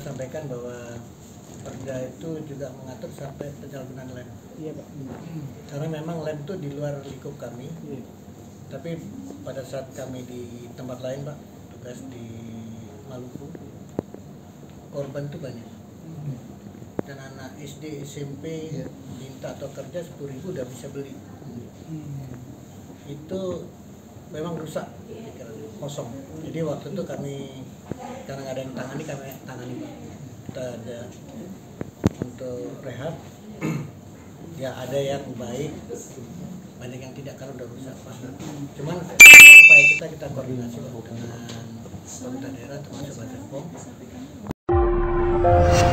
Sampaikan bahwa perda itu juga mengatur sampai pencalonan lem. Iya, Pak. Karena memang lem itu di luar lingkup kami. Iya. Tapi pada saat kami di tempat lain, Pak, tugas di Maluku, korban itu banyak. Dan anak SD, SMP minta atau kerja 10.000 udah bisa beli. Itu memang rusak, kosong. Jadi waktu itu kami karena nggak ada yang tangani, kami tangani, Pak. Kita ada untuk rehab, ya ada yang baik, banyak yang tidak, karena udah rusak, Pak. Cuman upaya kita koordinasi dengan pemerintah daerah termasuk Badan POM.